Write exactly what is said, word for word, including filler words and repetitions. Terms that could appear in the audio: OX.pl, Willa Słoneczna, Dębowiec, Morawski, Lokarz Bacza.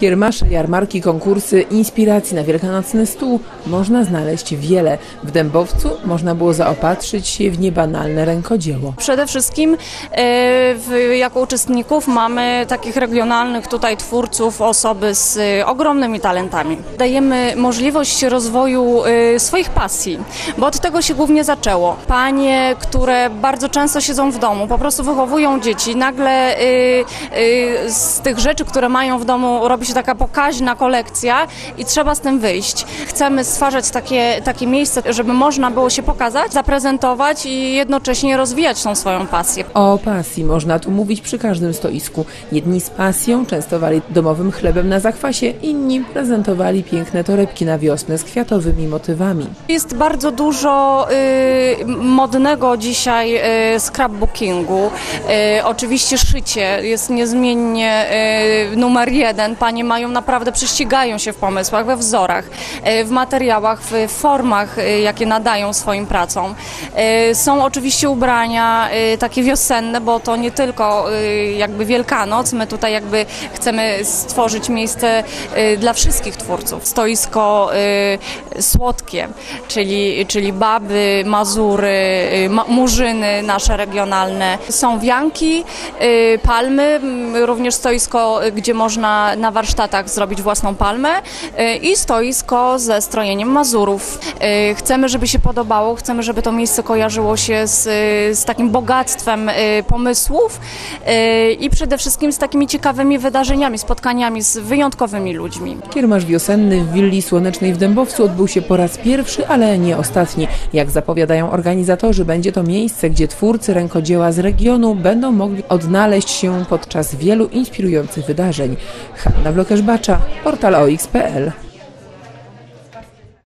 Kiermaszy, jarmarki, konkursy, inspiracji na wielkanocny stół można znaleźć wiele. W Dębowcu można było zaopatrzyć się w niebanalne rękodzieło. Przede wszystkim y, jako uczestników mamy takich regionalnych tutaj twórców, osoby z y, ogromnymi talentami. Dajemy możliwość rozwoju y, swoich pasji, bo od tego się głównie zaczęło. Panie, które bardzo często siedzą w domu, po prostu wychowują dzieci, nagle y, y, z tych rzeczy, które mają w domu, robi się taka pokaźna kolekcja i trzeba z tym wyjść. Chcemy stwarzać takie, takie miejsce, żeby można było się pokazać, zaprezentować i jednocześnie rozwijać tą swoją pasję. O pasji można tu mówić przy każdym stoisku. Jedni z pasją częstowali domowym chlebem na zakwasie, inni prezentowali piękne torebki na wiosnę z kwiatowymi motywami. Jest bardzo dużo y, modnego dzisiaj y, scrapbookingu. Y, oczywiście szycie jest niezmiennie y, numer jeden. Panie mają naprawdę, prześcigają się w pomysłach, we wzorach, w materiałach, w formach, jakie nadają swoim pracom. Są oczywiście ubrania takie wiosenne, bo to nie tylko jakby Wielkanoc, my tutaj jakby chcemy stworzyć miejsce dla wszystkich twórców. Stoisko słodkie, czyli, czyli baby, Mazury, Murzyny nasze regionalne. Są wianki, palmy, również stoisko, gdzie można na warsztatach zrobić własną palmę i stoisko ze strojeniem Mazurów. Chcemy, żeby się podobało, chcemy, żeby to miejsce kojarzyło się z, z takim bogactwem pomysłów i przede wszystkim z takimi ciekawymi wydarzeniami, spotkaniami z wyjątkowymi ludźmi. Kiermasz wiosenny w Willi Słonecznej w Dębowcu odbył się po raz pierwszy, ale nie ostatni. Jak zapowiadają organizatorzy, będzie to miejsce, gdzie twórcy rękodzieła z regionu będą mogli odnaleźć się podczas wielu inspirujących wydarzeń. Na Lokarz Bacza, portal o x kropka p l.